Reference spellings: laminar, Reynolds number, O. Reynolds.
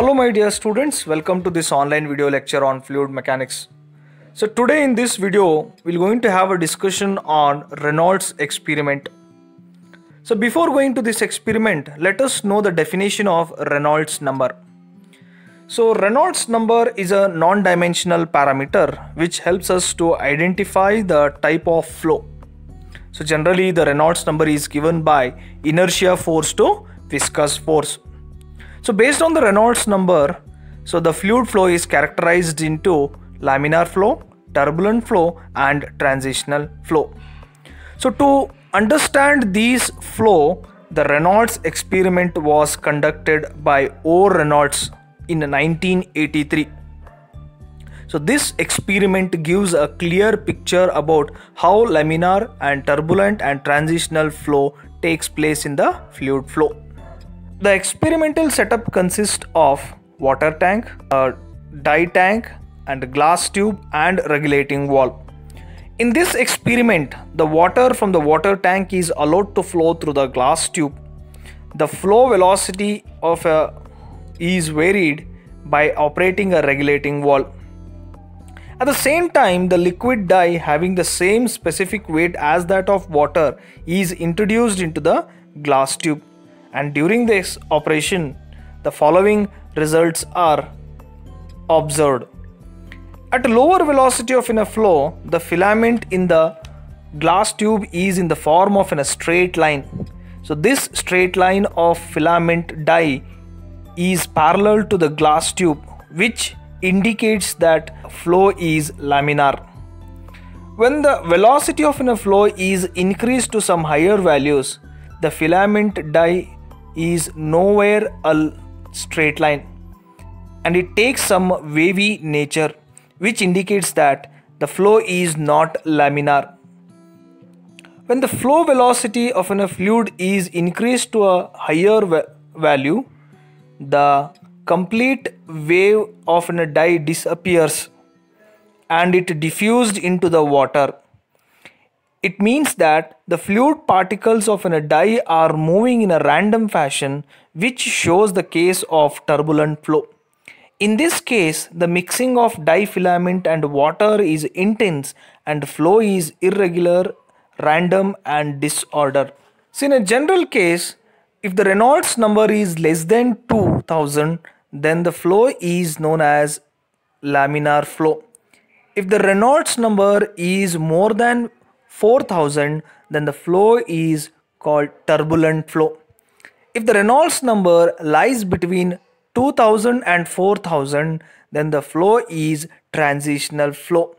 Hello my dear students, welcome to this online video lecture on fluid mechanics. So today in this video we're going to have a discussion on Reynolds experiment. So before going to this experiment, let us know the definition of Reynolds number. So Reynolds number is a non-dimensional parameter which helps us to identify the type of flow. So generally the Reynolds number is given by inertia force to viscous force. So based on the Reynolds number, so the fluid flow is characterized into laminar flow, turbulent flow and transitional flow. So to understand these flow, the Reynolds experiment was conducted by O. Reynolds in 1983. So this experiment gives a clear picture about how laminar and turbulent and transitional flow takes place in the fluid flow. The experimental setup consists of water tank, a dye tank and glass tube and regulating valve. In this experiment, the water from the water tank is allowed to flow through the glass tube. The flow velocity of is varied by operating a regulating valve. At the same time, the liquid dye having the same specific weight as that of water is introduced into the glass tube. And during this operation, the following results are observed. At lower velocity of a flow, the filament in the glass tube is in the form of a straight line. So this straight line of filament dye is parallel to the glass tube, which indicates that flow is laminar. When the velocity of a flow is increased to some higher values, the filament dye is nowhere a straight line and it takes some wavy nature, which indicates that the flow is not laminar. When the flow velocity of a fluid is increased to a higher value, the complete wave of a dye disappears and it diffused into the water. It means that the fluid particles of a dye are moving in a random fashion, which shows the case of turbulent flow. In this case, the mixing of dye filament and water is intense and flow is irregular, random and disorder. So in a general case, if the Reynolds number is less than 2000, then the flow is known as laminar flow. If the Reynolds number is more than 4000, then the flow is called turbulent flow. If the Reynolds number lies between 2000 and 4000, then the flow is transitional flow.